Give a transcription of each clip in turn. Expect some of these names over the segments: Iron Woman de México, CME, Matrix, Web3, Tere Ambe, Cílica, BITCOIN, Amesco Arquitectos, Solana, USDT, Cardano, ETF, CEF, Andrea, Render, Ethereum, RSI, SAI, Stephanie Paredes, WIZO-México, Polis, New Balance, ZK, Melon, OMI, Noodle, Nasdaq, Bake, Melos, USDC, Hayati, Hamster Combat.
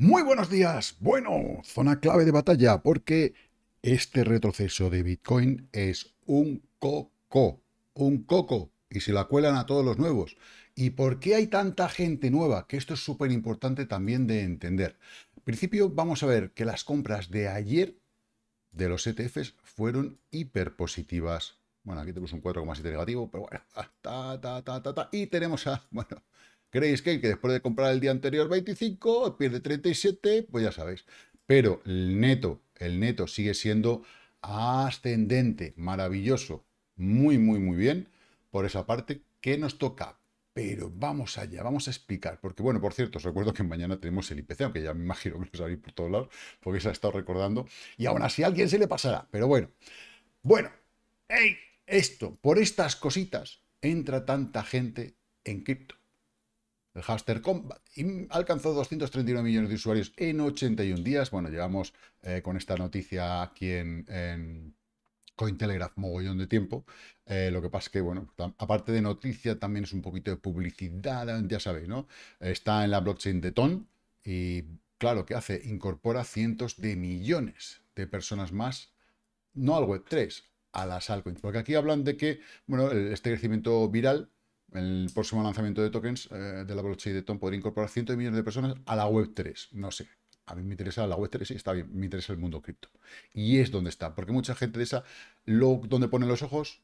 Muy buenos días. Bueno, zona clave de batalla, porque este retroceso de Bitcoin es un coco, y se la cuelan a todos los nuevos. ¿Y por qué hay tanta gente nueva? Que esto es súper importante también de entender. En principio, vamos a ver que las compras de ayer de los ETFs fueron hiperpositivas. Bueno, aquí tenemos un 4,7 negativo, pero bueno, y tenemos a, bueno, Grayscale, que después de comprar el día anterior 25, pierde 37, pues ya sabéis. Pero el neto sigue siendo ascendente, maravilloso, muy bien por esa parte que nos toca. Pero vamos allá, vamos a explicar, porque bueno, por cierto, os recuerdo que mañana tenemos el IPC, aunque ya me imagino que lo sabéis por todos lados, porque se ha estado recordando, y aún así a alguien se le pasará, pero bueno, ¡ey! Esto, por estas cositas, entra tanta gente en cripto. El Hamster Combat alcanzó 239 millones de usuarios en 81 días. Bueno, llevamos con esta noticia aquí en Cointelegraph mogollón de tiempo. Lo que pasa es que, bueno, aparte de noticia, también es un poquito de publicidad, ya sabéis, ¿no? Está en la blockchain de TON y, claro, ¿qué hace? Incorpora cientos de millones de personas más, no al Web3, a las altcoins. Porque aquí hablan de que, bueno, este crecimiento viral, el próximo lanzamiento de tokens de la blockchain de TON podría incorporar cientos de millones de personas a la Web3. No sé, a mí me interesa la Web3, sí, está bien, me interesa el mundo cripto. Y es donde está, porque mucha gente de esa, donde ponen los ojos,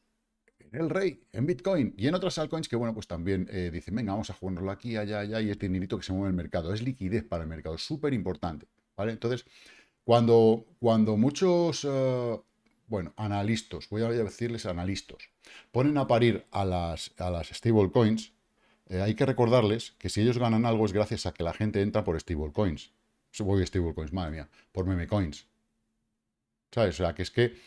en el rey, en Bitcoin y en otras altcoins que, bueno, pues también dicen, venga, vamos a jugárnoslo aquí, allá, y este dinerito que se mueve el mercado. Es liquidez para el mercado, súper importante, ¿vale? Entonces, cuando muchos... bueno, analistas, voy a decirles analistas, ponen a parir a las stablecoins, hay que recordarles que si ellos ganan algo es gracias a que la gente entra por stablecoins. Supongo que stablecoins, madre mía, por memecoins. ¿Sabes? O sea, que es que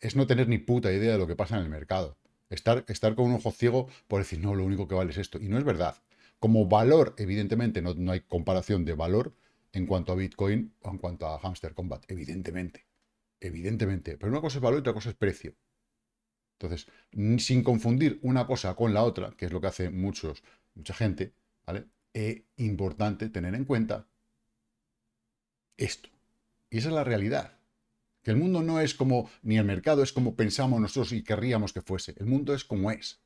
es no tener ni puta idea de lo que pasa en el mercado. Estar con un ojo ciego por decir, no, lo único que vale es esto. Y no es verdad. Como valor, evidentemente, no hay comparación de valor en cuanto a Bitcoin o en cuanto a Hamster Combat, evidentemente. Evidentemente, pero una cosa es valor y otra cosa es precio. Entonces, sin confundir una cosa con la otra, que es lo que hace mucha gente, ¿vale? Es importante tener en cuenta esto. Y esa es la realidad. Que el mundo no es como, ni el mercado es como pensamos nosotros y querríamos que fuese. El mundo es como es.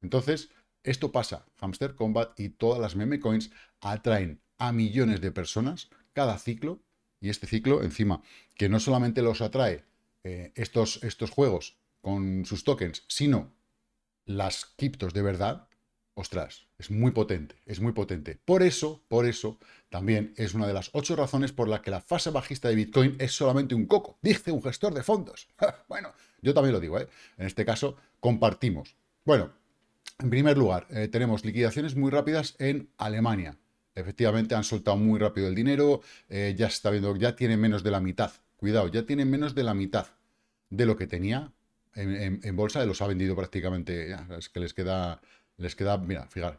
Entonces, esto pasa. Hamster Combat y todas las meme coins atraen a millones de personas cada ciclo. Y este ciclo, encima, que no solamente los atrae estos juegos con sus tokens, sino las criptos de verdad, ostras, es muy potente, es muy potente. Por eso, también es una de las 8 razones por las que la fase bajista de Bitcoin es solamente un coco, dice un gestor de fondos. Bueno, yo también lo digo, ¿eh? En este caso, compartimos. Bueno, en primer lugar, tenemos liquidaciones muy rápidas en Alemania. Efectivamente, han soltado muy rápido el dinero, ya se está viendo, ya tiene menos de la mitad, cuidado, ya tiene menos de la mitad de lo que tenía en bolsa, los ha vendido prácticamente, ya, es que les queda, mira, fijar,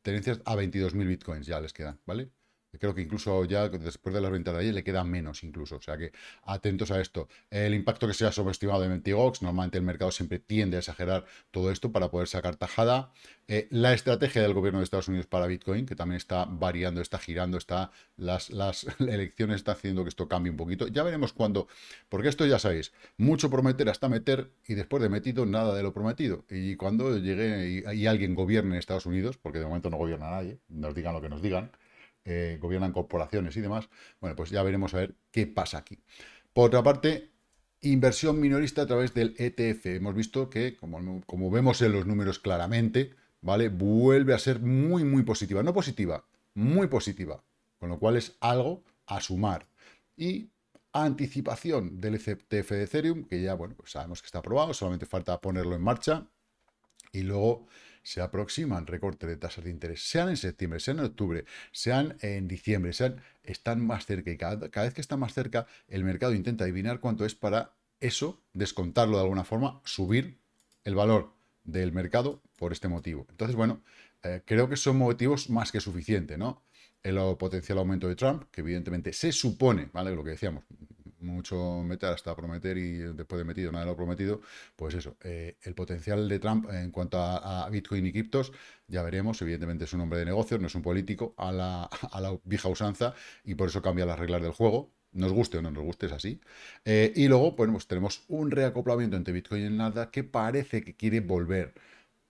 tenencias a 22.000 bitcoins ya les quedan, ¿vale? Creo que incluso ya después de las ventas de ayer le queda menos incluso, o sea que atentos a esto. El impacto que se ha sobreestimado de Mt. Gox, normalmente el mercado siempre tiende a exagerar todo esto para poder sacar tajada. La estrategia del gobierno de Estados Unidos para Bitcoin, que también está variando, está girando, las elecciones están haciendo que esto cambie un poquito. Ya veremos cuándo, porque esto ya sabéis, mucho prometer hasta meter y después de metido nada de lo prometido. Y cuando llegue y alguien gobierne en Estados Unidos, porque de momento no gobierna nadie, nos digan lo que nos digan, gobiernan corporaciones y demás, bueno, pues ya veremos a ver qué pasa aquí. Por otra parte, inversión minorista a través del ETF. Hemos visto que, como vemos en los números claramente, ¿vale? Vuelve a ser muy positiva. No positiva, muy positiva. Con lo cual es algo a sumar. Y anticipación del ETF de Ethereum, que ya, bueno, pues sabemos que está aprobado, solamente falta ponerlo en marcha. Y luego se aproximan recortes de tasas de interés, sean en septiembre, sean en octubre, sean en diciembre, están más cerca y cada vez que están más cerca el mercado intenta adivinar cuánto es para eso, descontarlo de alguna forma, subir el valor del mercado por este motivo. Entonces, bueno, creo que son motivos más que suficientes, ¿no? El potencial aumento de Trump, que evidentemente se supone, ¿vale? Lo que decíamos, mucho meter hasta prometer y después de metido nada de lo prometido, pues eso, el potencial de Trump en cuanto a Bitcoin y criptos, ya veremos. Evidentemente es un hombre de negocios, no es un político a la vieja usanza, y por eso cambia las reglas del juego, nos guste o no nos guste, es así. Y luego, bueno, pues tenemos un reacoplamiento entre Bitcoin y el Nasdaq que parece que quiere volver,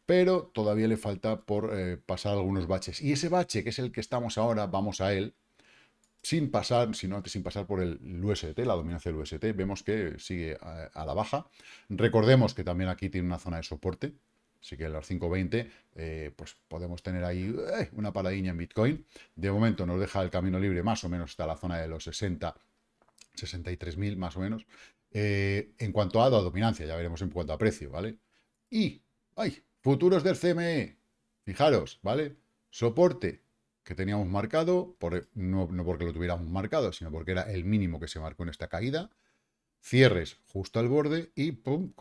pero todavía le falta por pasar algunos baches, y ese bache, que es el que estamos ahora, vamos a él, sin pasar por el USDT, la dominancia del USDT. Vemos que sigue a la baja. Recordemos que también aquí tiene una zona de soporte, así que a los 5.20 pues podemos tener ahí una paradiña en Bitcoin. De momento nos deja el camino libre más o menos hasta la zona de los 60, 63.000 más o menos. En cuanto a la dominancia, ya veremos en cuanto a precio, ¿vale? Y, ¡ay!, futuros del CME. Fijaros, ¿vale? Soporte que teníamos marcado, no porque lo tuviéramos marcado, sino porque era el mínimo que se marcó en esta caída. Cierres justo al borde y pum,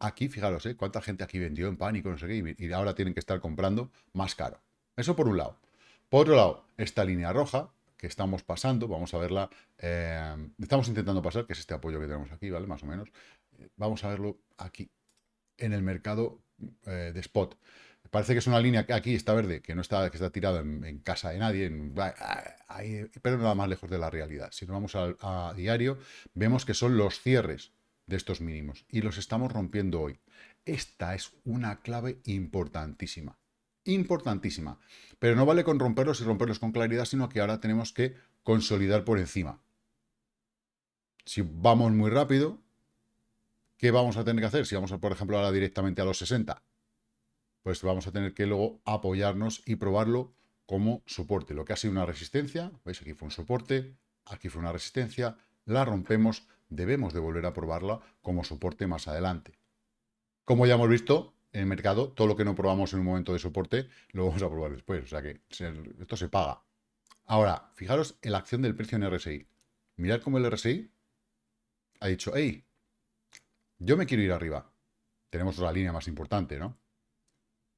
aquí, fijaros, cuánta gente aquí vendió en pánico, no sé qué, y ahora tienen que estar comprando más caro. Eso por un lado. Por otro lado, esta línea roja que estamos pasando, vamos a verla, estamos intentando pasar, que es este apoyo que tenemos aquí, ¿vale? Más o menos. Vamos a verlo aquí, en el mercado de spot. Parece que es una línea que aquí está verde, que está tirada en casa de nadie, pero nada más lejos de la realidad. Si nos vamos a diario, vemos que son los cierres de estos mínimos y los estamos rompiendo hoy. Esta es una clave importantísima, importantísima. Pero no vale con romperlos y romperlos con claridad, sino que ahora tenemos que consolidar por encima. Si vamos muy rápido, ¿qué vamos a tener que hacer? Si vamos, por ejemplo, ahora directamente a los 60, pues vamos a tener que luego apoyarnos y probarlo como soporte. Lo que ha sido una resistencia, veis, aquí fue un soporte, aquí fue una resistencia, la rompemos, debemos de volver a probarla como soporte más adelante. Como ya hemos visto en el mercado, todo lo que no probamos en un momento de soporte, lo vamos a probar después, o sea que esto se paga. Ahora, fijaros en la acción del precio en RSI. Mirad cómo el RSI ha dicho, hey, yo me quiero ir arriba. Tenemos la línea más importante, ¿no?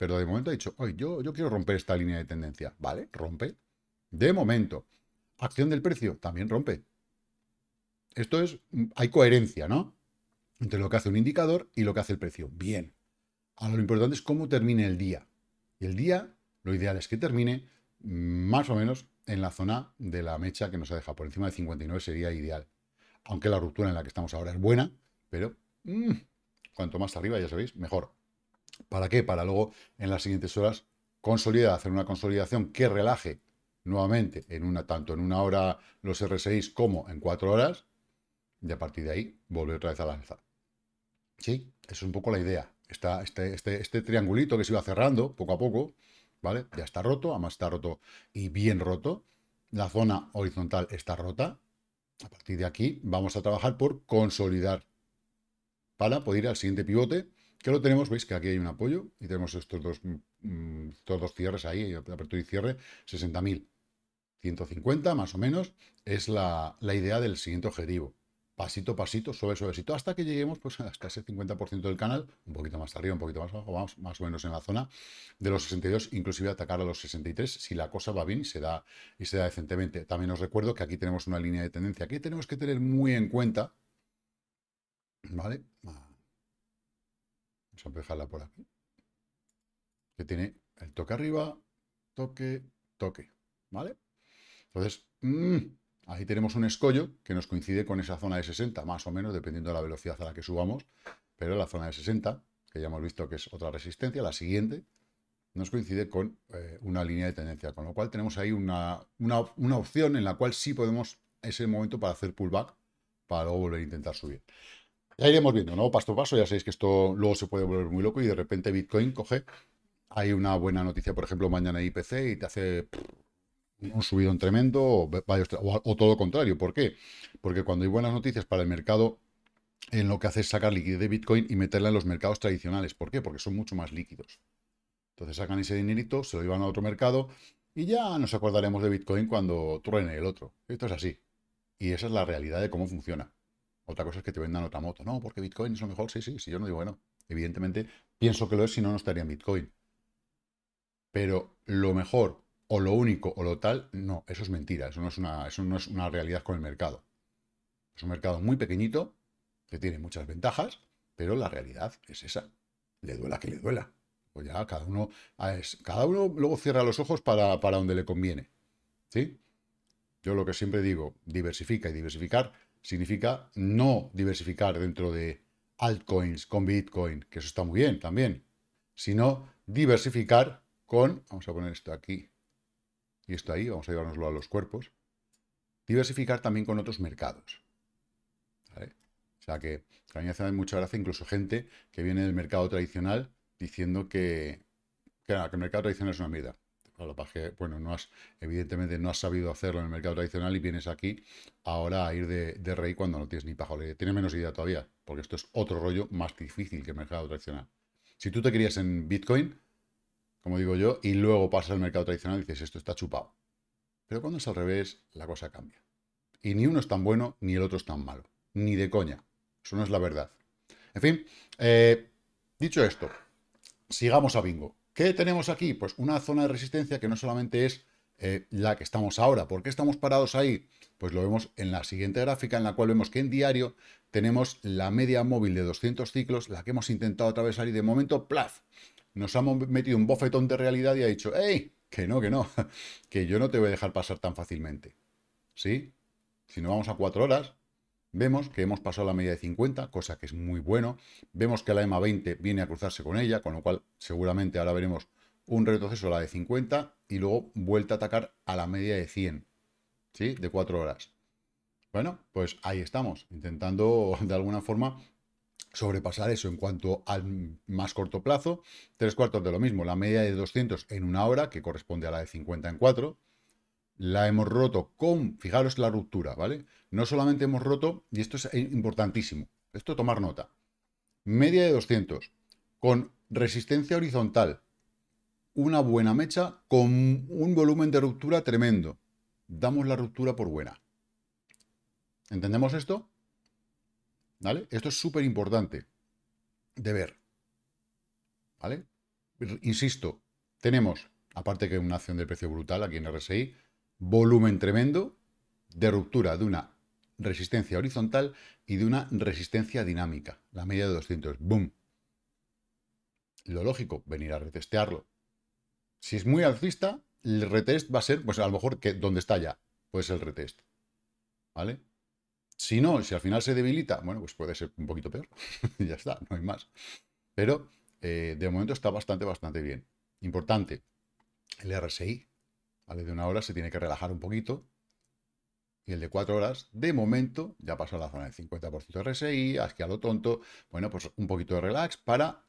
Pero de momento ha dicho, oye, yo quiero romper esta línea de tendencia. Vale, rompe. De momento. Acción del precio, también rompe. Esto es, hay coherencia, ¿no?, entre lo que hace un indicador y lo que hace el precio. Bien. Ahora lo importante es cómo termine el día. Y el día, lo ideal es que termine más o menos en la zona de la mecha que nos ha dejado. Por encima de 59 sería ideal. Aunque la ruptura en la que estamos ahora es buena, pero cuanto más arriba, ya sabéis, mejor. ¿Para qué? Para luego, en las siguientes horas, consolidar, hacer una consolidación que relaje nuevamente, tanto en una hora los RSIs como en 4 horas, y a partir de ahí volver otra vez al alza. Sí, esa es un poco la idea. Este triangulito que se iba cerrando poco a poco, ¿vale? Ya está roto, además está roto y bien roto. La zona horizontal está rota. A partir de aquí vamos a trabajar por consolidar para poder ir al siguiente pivote, que lo tenemos, veis que aquí hay un apoyo y tenemos estos dos cierres ahí, apertura y cierre, 60.000. 150 más o menos es la idea del siguiente objetivo. Pasito, pasito, suave, suavecito, hasta que lleguemos pues hasta ese 50% del canal, un poquito más arriba, un poquito más abajo, vamos más o menos en la zona de los 62, inclusive atacar a los 63, si la cosa va bien y se da decentemente. También os recuerdo que aquí tenemos una línea de tendencia que tenemos que tener muy en cuenta, ¿vale? Vamos a dejarla por aquí, que tiene el toque arriba, toque, toque, ¿vale? Entonces, ahí tenemos un escollo que nos coincide con esa zona de 60, más o menos, dependiendo de la velocidad a la que subamos, pero la zona de 60, que ya hemos visto que es otra resistencia, la siguiente, nos coincide con una línea de tendencia, con lo cual tenemos ahí una opción en la cual sí podemos, ese momento, para hacer pullback, para luego volver a intentar subir. Ya iremos viendo, ¿no? Paso a paso, ya sabéis que esto luego se puede volver muy loco y de repente Bitcoin coge, hay una buena noticia, por ejemplo, mañana IPC y te hace un subidón tremendo o todo lo contrario. ¿Por qué? Porque cuando hay buenas noticias para el mercado, en lo que hace es sacar liquidez de Bitcoin y meterla en los mercados tradicionales. ¿Por qué? Porque son mucho más líquidos. Entonces sacan ese dinerito, se lo llevan a otro mercado y ya nos acordaremos de Bitcoin cuando truene el otro. Esto es así. Y esa es la realidad de cómo funciona. Otra cosa es que te vendan otra moto. No, porque Bitcoin es lo mejor. Sí, yo no digo bueno. Evidentemente, pienso que lo es, si no, no estaría en Bitcoin. Pero lo mejor, o lo único, o lo tal, no. Eso es mentira. Eso no es una realidad con el mercado. Es un mercado muy pequeñito, que tiene muchas ventajas, pero la realidad es esa. Le duela que le duela. Pues ya cada uno luego cierra los ojos para donde le conviene. ¿Sí? Yo lo que siempre digo, diversifica, y diversificar significa no diversificar dentro de altcoins con Bitcoin, que eso está muy bien también, sino diversificar con, vamos a poner esto aquí y esto ahí, vamos a llevárnoslo a los cuerpos, diversificar también con otros mercados. ¿Vale? O sea que a mí me hace mucha gracia incluso gente que viene del mercado tradicional diciendo que el mercado tradicional es una mierda. Bueno, evidentemente no has sabido hacerlo en el mercado tradicional y vienes aquí ahora a ir de rey cuando no tienes ni pajolera. Tienes menos idea todavía, porque esto es otro rollo más difícil que el mercado tradicional. Si tú te querías en Bitcoin, como digo yo, y luego pasas al mercado tradicional y dices, esto está chupado. Pero cuando es al revés, la cosa cambia. Y ni uno es tan bueno, ni el otro es tan malo. Ni de coña. Eso no es la verdad. En fin, dicho esto, sigamos a bingo. ¿Qué tenemos aquí? Pues una zona de resistencia que no solamente es la que estamos ahora. ¿Por qué estamos parados ahí? Pues lo vemos en la siguiente gráfica, en la cual vemos que en diario tenemos la media móvil de 200 ciclos, la que hemos intentado atravesar y de momento, ¡plaf! Nos hemos metido un bofetón de realidad y ha dicho, ¡ey! Que no, que yo no te voy a dejar pasar tan fácilmente. ¿Sí? Si nos vamos a 4 horas, vemos que hemos pasado la media de 50, cosa que es muy bueno. Vemos que la EMA 20 viene a cruzarse con ella, con lo cual seguramente ahora veremos un retroceso a la de 50 y luego vuelta a atacar a la media de 100, ¿sí? De 4 horas. Bueno, pues ahí estamos, intentando de alguna forma sobrepasar eso en cuanto al más corto plazo. 3/4 de lo mismo, la media de 200 en una hora, que corresponde a la de 50 en 4. La hemos roto con, fijaros la ruptura, ¿vale? No solamente hemos roto, y esto es importantísimo, esto tomar nota, media de 200, con resistencia horizontal, una buena mecha con un volumen de ruptura tremendo. Damos la ruptura por buena. ¿Entendemos esto? ¿Vale? Esto es súper importante de ver. ¿Vale? Insisto, tenemos, aparte que una acción de precio brutal aquí en RSI, volumen tremendo de ruptura de una resistencia horizontal y de una resistencia dinámica. La media de 200. ¡Boom! Lo lógico, venir a retestearlo. Si es muy alcista, el retest va a ser, pues a lo mejor que donde está ya, puede ser el retest. ¿Vale? Si no, si al final se debilita, bueno, pues puede ser un poquito peor. Ya está, no hay más. Pero de momento está bastante bien. Importante, el RSI. ¿Vale? De una hora se tiene que relajar un poquito. Y el de 4 horas, de momento, ya pasó a la zona del 50% de RSI, así a lo tonto. Bueno, pues un poquito de relax para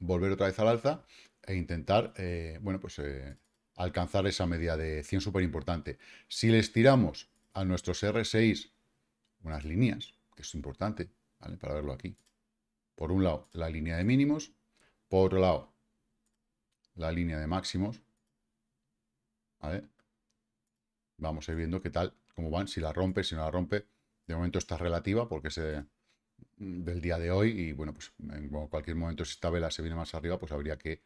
volver otra vez al alza e intentar, bueno, pues alcanzar esa media de 100 súper importante. Si les tiramos a nuestros RSIs unas líneas, que es importante, ¿vale? Para verlo aquí. Por un lado, la línea de mínimos. Por otro lado, la línea de máximos. ¿Vale? Vamos a ir viendo qué tal, cómo van, si la rompe, si no la rompe. De momento está relativa porque es del día de hoy y bueno, pues en cualquier momento si esta vela se viene más arriba, pues habría que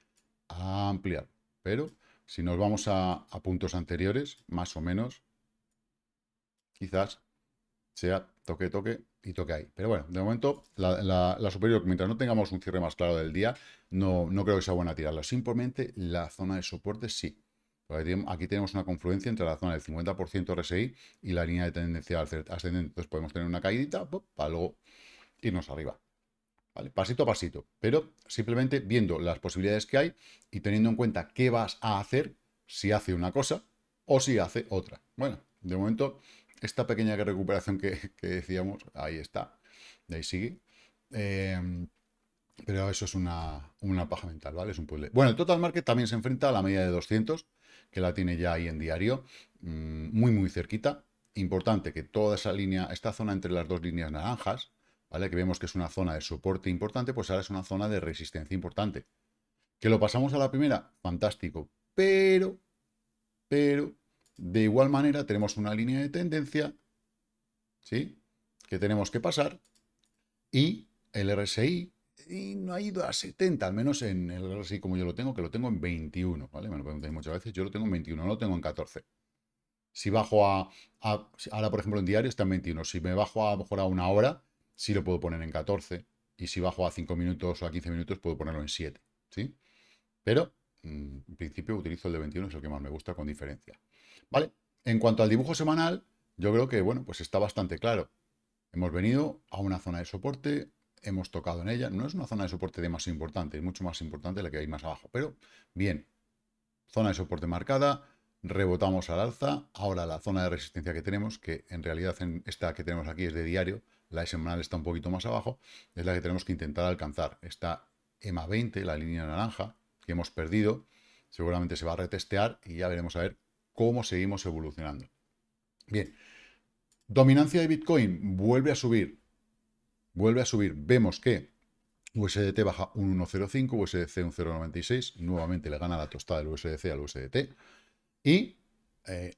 ampliar. Pero si nos vamos a puntos anteriores, más o menos, quizás sea toque y toque ahí. Pero bueno, de momento la superior, mientras no tengamos un cierre más claro del día, no creo que sea buena tirarla. Simplemente la zona de soporte sí. Aquí tenemos una confluencia entre la zona del 50% RSI y la línea de tendencia ascendente. Entonces podemos tener una caídita para luego irnos arriba. ¿Vale? Pasito a pasito. Pero simplemente viendo las posibilidades que hay y teniendo en cuenta qué vas a hacer si hace una cosa o si hace otra. Bueno, de momento esta pequeña recuperación que decíamos, ahí está. De ahí sigue. Pero eso es una paja mental, ¿vale? Es un puzzle. Bueno, el total market también se enfrenta a la media de 200. Que la tiene ya ahí en diario, muy cerquita. Importante que toda esa línea, esta zona entre las dos líneas naranjas, ¿vale? Que vemos que es una zona de soporte importante, pues ahora es una zona de resistencia importante. ¿Que lo pasamos a la primera? Fantástico. Pero, de igual manera tenemos una línea de tendencia, ¿sí? Que tenemos que pasar. Y el RSI... y no ha ido a 70, al menos en el RSI como yo lo tengo, que lo tengo en 21, ¿vale? Me lo preguntáis muchas veces, yo lo tengo en 21, no lo tengo en 14. Si bajo a, ahora por ejemplo en diario está en 21. Si me bajo a lo mejor a una hora, sí lo puedo poner en 14. Y si bajo a 5 minutos o a 15 minutos, puedo ponerlo en 7. ¿Sí? Pero en principio utilizo el de 21, es el que más me gusta con diferencia. ¿Vale? En cuanto al dibujo semanal, yo creo que, bueno, pues está bastante claro. Hemos venido a una zona de soporte, hemos tocado en ella. No es una zona de soporte demasiado importante, es mucho más importante la que hay más abajo. Pero, bien, zona de soporte marcada, rebotamos al alza. Ahora la zona de resistencia que tenemos, que en realidad esta que tenemos aquí es de diario, la de semanal está un poquito más abajo, es la que tenemos que intentar alcanzar. Esta EMA 20, la línea naranja, que hemos perdido, seguramente se va a retestear y ya veremos a ver cómo seguimos evolucionando. Bien, dominancia de Bitcoin vuelve a subir. Vuelve a subir. Vemos que USDT baja un 1,05, USDC un 0,96. Nuevamente le gana la tostada del USDC al USDT. Y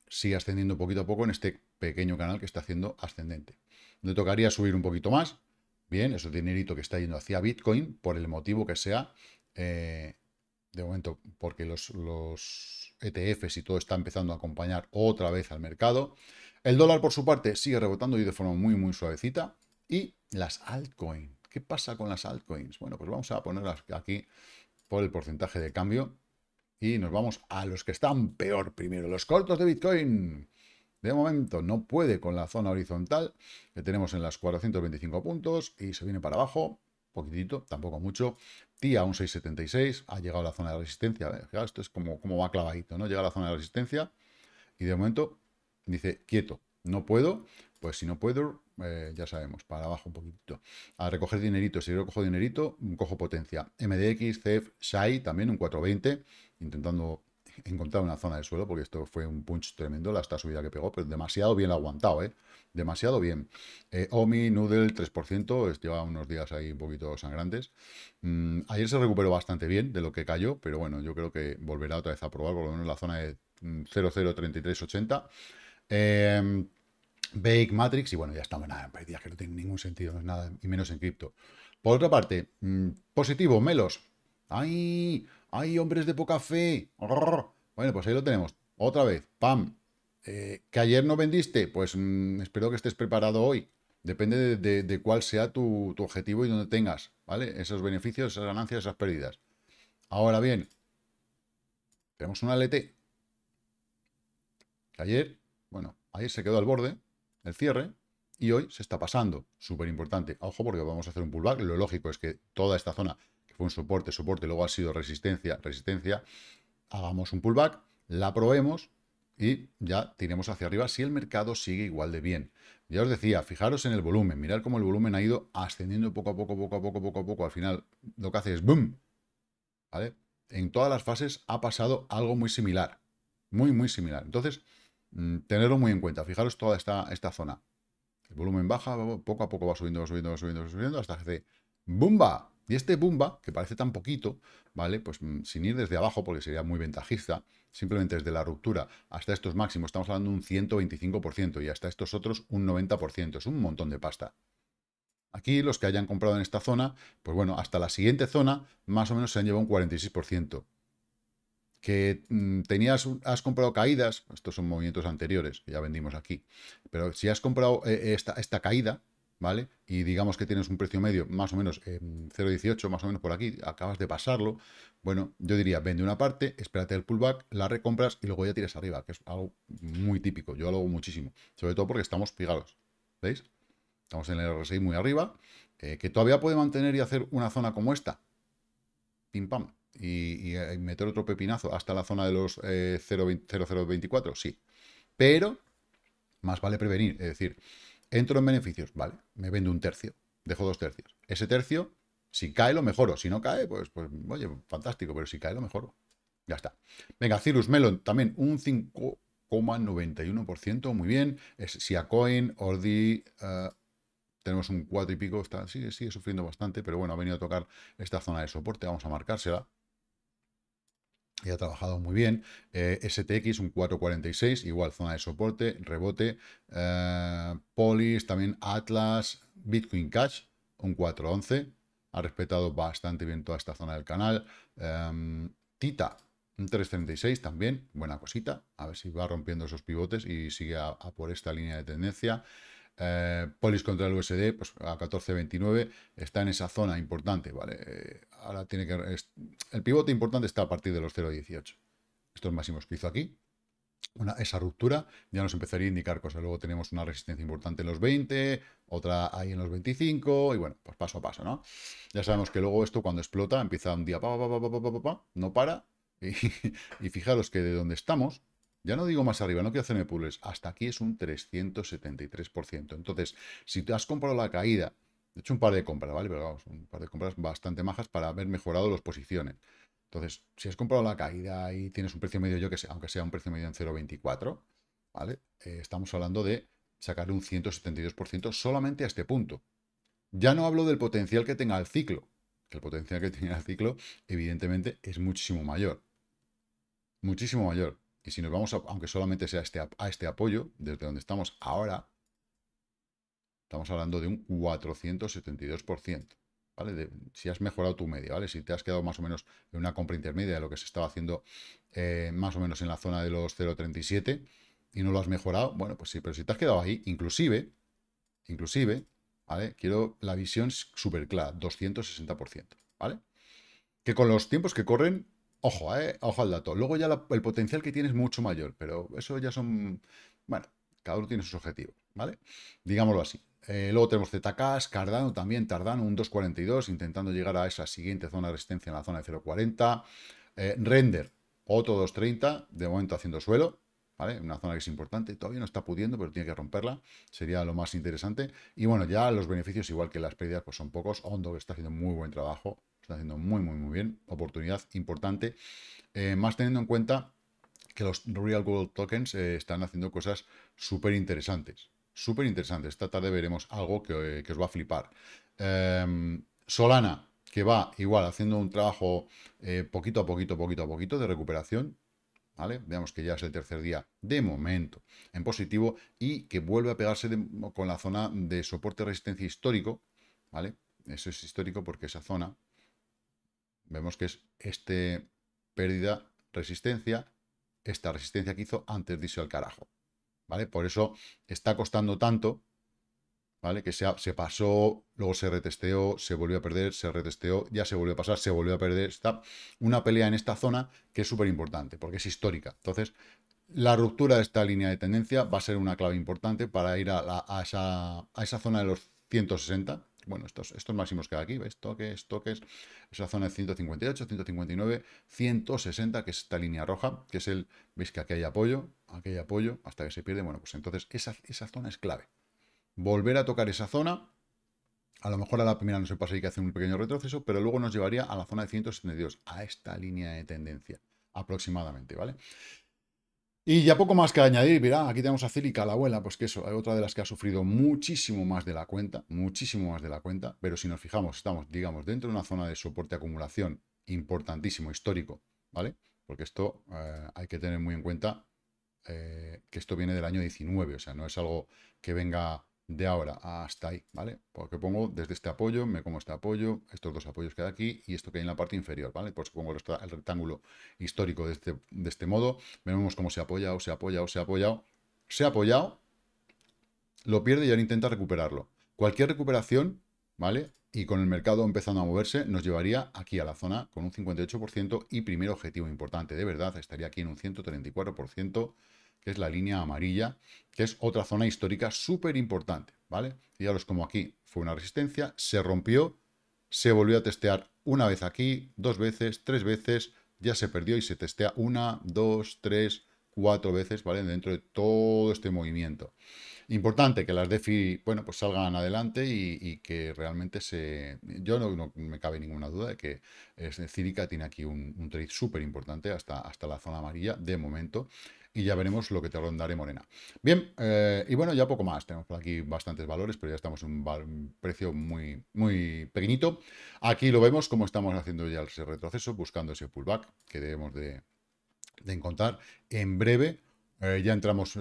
sigue ascendiendo poquito a poco en este pequeño canal que está haciendo ascendente. Le tocaría subir un poquito más. Bien, eso es dinerito que está yendo hacia Bitcoin, por el motivo que sea. De momento, porque los ETFs y todo está empezando a acompañar otra vez al mercado. El dólar, por su parte, sigue rebotando y de forma muy, muy suavecita. Y las altcoins. ¿Qué pasa con las altcoins? Bueno, pues vamos a ponerlas aquí por el porcentaje de cambio. Y nos vamos a los que están peor primero. Los cortos de Bitcoin. De momento no puede con la zona horizontal que tenemos en las 425 puntos. Y se viene para abajo. Poquitito, tampoco mucho. Tía, un 6,76. Ha llegado a la zona de resistencia. Esto es como va clavadito, ¿no? Llega a la zona de resistencia. Y de momento dice, quieto, no puedo. Pues si no puedo, ya sabemos, para abajo un poquitito. A recoger dinerito, si yo cojo dinerito, cojo potencia. MDX, CEF, SAI, también un 4,20. Intentando encontrar una zona de suelo, porque esto fue un punch tremendo, esta subida que pegó, pero demasiado bien aguantado, ¿eh? Demasiado bien. OMI, Noodle, 3%, lleva unos días ahí un poquito sangrantes. Ayer se recuperó bastante bien de lo que cayó, pero bueno, yo creo que volverá otra vez a probar, por lo menos la zona de 0,03380. Bake, Matrix, y bueno, ya estamos nada en pérdidas que no tienen ningún sentido, no es nada, y menos en cripto. Por otra parte, positivo, Melos. ¡Ay! ¡Ay, hombres de poca fe! Bueno, pues ahí lo tenemos. Otra vez, ¡pam! ¿Que ayer no vendiste? Pues espero que estés preparado hoy. Depende de cuál sea tu objetivo y dónde tengas, ¿vale? Esos beneficios, esas ganancias, esas pérdidas. Ahora bien, tenemos una LT. Que ayer, bueno, ayer se quedó al borde, el cierre, y hoy se está pasando. Súper importante. Ojo, porque vamos a hacer un pullback. Lo lógico es que toda esta zona, que fue un soporte, luego ha sido resistencia, hagamos un pullback, la probemos y ya tiremos hacia arriba si el mercado sigue igual de bien. Ya os decía, fijaros en el volumen. Mirad cómo el volumen ha ido ascendiendo poco a poco. Al final lo que hace es ¡boom! ¿Vale? En todas las fases ha pasado algo muy similar. Muy, muy similar. Entonces, tenerlo muy en cuenta. Fijaros toda esta zona. El volumen baja, poco a poco va subiendo, hasta que hace ¡bumba! Y este ¡bumba!, que parece tan poquito, ¿vale? Pues sin ir desde abajo, porque sería muy ventajista, simplemente desde la ruptura hasta estos máximos, estamos hablando de un 125% y hasta estos otros un 90%. Es un montón de pasta. Aquí, los que hayan comprado en esta zona, pues bueno, hasta la siguiente zona, más o menos se han llevado un 46%. Que has comprado caídas, estos son movimientos anteriores, que ya vendimos aquí, pero si has comprado esta caída, ¿vale? Y digamos que tienes un precio medio, más o menos 0,18, más o menos por aquí, acabas de pasarlo, bueno, yo diría, vende una parte, espérate el pullback, la recompras y luego ya tiras arriba, que es algo muy típico, yo lo hago muchísimo, sobre todo porque estamos, fijaros, ¿veis? Estamos en el RSI muy arriba, que todavía puede mantener y hacer una zona como esta, pim pam, y meter otro pepinazo hasta la zona de los 0,024, sí. Pero más vale prevenir. Es decir, entro en beneficios, vale, me vendo un tercio, dejo dos tercios. Ese tercio, si cae, lo mejoro. Si no cae, pues oye, fantástico, pero si cae, lo mejoro. Ya está. Venga, Cirrus, Melon, también un 5,91%, muy bien. Si a Coin, Ordi... tenemos un 4 y pico, sigue sufriendo bastante, pero bueno, ha venido a tocar esta zona de soporte, vamos a marcársela. Y ha trabajado muy bien. STX, un 4,46, igual zona de soporte, rebote. Polis, también Atlas, Bitcoin Cash, un 4,11. Ha respetado bastante bien toda esta zona del canal. Tita, Un 3.36 también, buena cosita. A ver si va rompiendo esos pivotes y sigue a por esta línea de tendencia. Polis contra el USD, pues a 14.29, está en esa zona importante, ¿vale? Ahora tiene que... el pivote importante está a partir de los 0.18. Estos máximos que hizo aquí. Esa ruptura ya nos empezaría a indicar cosas. Luego tenemos una resistencia importante en los 20, otra ahí en los 25, y bueno, pues paso a paso, ¿no? Ya sabemos que luego esto cuando explota empieza un día, no para, y fijaros que de donde estamos, ya no digo más arriba, no quiero hacerme puzzles, hasta aquí es un 373%. Entonces, si te has comprado la caída, de hecho un par de compras, ¿vale? Pero vamos, un par de compras bastante majas para haber mejorado las posiciones. Entonces, si has comprado la caída y tienes un precio medio, yo que sé, aunque sea un precio medio en 0.24, ¿vale? Estamos hablando de sacarle un 172% solamente a este punto. Ya no hablo del potencial que tenga el ciclo, que el potencial que tenga el ciclo, evidentemente, es muchísimo mayor. Muchísimo mayor. Y si nos vamos, aunque solamente sea a este apoyo, desde donde estamos ahora, estamos hablando de un 472%. ¿Vale? Si has mejorado tu media, ¿vale? Si te has quedado más o menos en una compra intermedia de lo que se estaba haciendo más o menos en la zona de los 0.37 y no lo has mejorado, bueno, pues sí, pero si te has quedado ahí, inclusive, ¿vale? Quiero la visión súper clara, 260%, ¿vale? Que con los tiempos que corren, ojo, ojo al dato. Luego ya el potencial que tienes es mucho mayor, pero eso ya son... Bueno, cada uno tiene sus objetivos, ¿vale? Digámoslo así. Luego tenemos ZK, Cardano también, Tardano, un 2.42, intentando llegar a esa siguiente zona de resistencia en la zona de 0.40. Render, otro 2.30, de momento haciendo suelo, ¿vale? Una zona que es importante, todavía no está pudiendo, pero tiene que romperla, sería lo más interesante. Y bueno, ya los beneficios, igual que las pérdidas, pues son pocos. Hondo, que está haciendo muy buen trabajo, está haciendo muy bien, oportunidad importante. Más teniendo en cuenta que los Real World Tokens están haciendo cosas súper interesantes. Súper interesante. Esta tarde veremos algo que os va a flipar. Solana, que va igual haciendo un trabajo poquito a poquito de recuperación, ¿vale? Veamos que ya es el tercer día de momento en positivo y que vuelve a pegarse con la zona de soporte resistencia histórico, ¿vale? Eso es histórico porque esa zona, vemos que es este pérdida resistencia, esta resistencia que hizo antes de irse al carajo. ¿Vale? Por eso está costando tanto, ¿vale? Que se pasó, luego se retesteó, se volvió a perder, se retesteó, ya se volvió a pasar, se volvió a perder. Está una pelea en esta zona que es súper importante, porque es histórica. Entonces, la ruptura de esta línea de tendencia va a ser una clave importante para ir a esa zona de los 160. Bueno, estos máximos que hay aquí, ¿veis? Toques, esa zona de 158, 159, 160, que es esta línea roja, que es el, ¿veis que aquí hay apoyo? Aquí hay apoyo, hasta que se pierde. Bueno, pues entonces esa zona es clave. Volver a tocar esa zona, a lo mejor a la primera no se pasa y que hace un pequeño retroceso, pero luego nos llevaría a la zona de 172, a esta línea de tendencia, aproximadamente, ¿vale? Y ya poco más que añadir, mirad, aquí tenemos a Cílica, la abuela, pues que eso, es otra de las que ha sufrido muchísimo más de la cuenta, pero si nos fijamos, estamos, digamos, dentro de una zona de soporte acumulación importantísimo, histórico, ¿vale? Porque esto hay que tener muy en cuenta que esto viene del año 19, o sea, no es algo que venga de ahora hasta ahí, ¿vale? Porque pongo desde este apoyo, me como este apoyo, estos dos apoyos que hay aquí y esto que hay en la parte inferior, ¿vale? Por eso pongo el rectángulo histórico de este modo. Vemos cómo se ha apoyado, se ha apoyado, lo pierde y ahora intenta recuperarlo. Cualquier recuperación, ¿vale? Y con el mercado empezando a moverse, nos llevaría aquí a la zona con un 58% y primer objetivo importante, de verdad, estaría aquí en un 134%, que es la línea amarilla, que es otra zona histórica súper importante, ¿vale? Fijaros como aquí fue una resistencia, se rompió, se volvió a testear una vez aquí, dos veces, tres veces, ya se perdió y se testea una, dos, tres, cuatro veces, ¿vale? Dentro de todo este movimiento. Importante que las DeFi, bueno, pues salgan adelante y que realmente se... Yo no me cabe ninguna duda de que Cílica tiene aquí un trade súper importante hasta la zona amarilla de momento. Y ya veremos lo que te rondaré morena. Bien, y bueno, ya poco más. Tenemos por aquí bastantes valores, pero ya estamos en un precio muy pequeñito. Aquí lo vemos, como estamos haciendo ya ese retroceso, buscando ese pullback que debemos de encontrar. En breve ya entramos...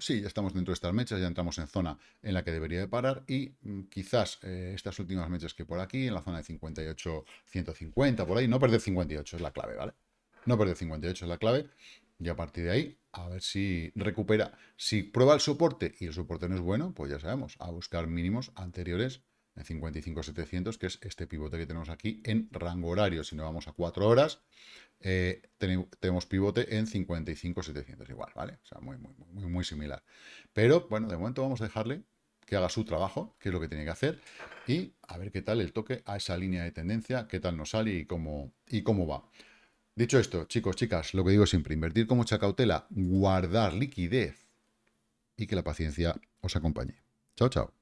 sí, ya estamos dentro de estas mechas, ya entramos en zona en la que debería de parar y quizás estas últimas mechas que por aquí, en la zona de 58, 150, por ahí, no perder 58 es la clave, ¿vale? No perdió 58, es la clave. Y a partir de ahí, a ver si recupera. Si prueba el soporte y el soporte no es bueno, pues ya sabemos, a buscar mínimos anteriores en 55.700, que es este pivote que tenemos aquí en rango horario. Si no vamos a 4 horas, tenemos pivote en 55.700 igual, ¿vale? O sea, muy similar. Pero, bueno, de momento vamos a dejarle que haga su trabajo, que es lo que tiene que hacer, y a ver qué tal el toque a esa línea de tendencia, qué tal nos sale y cómo va. Dicho esto, chicos, chicas, lo que digo siempre, invertir con mucha cautela, guardar liquidez y que la paciencia os acompañe. Chao, chao.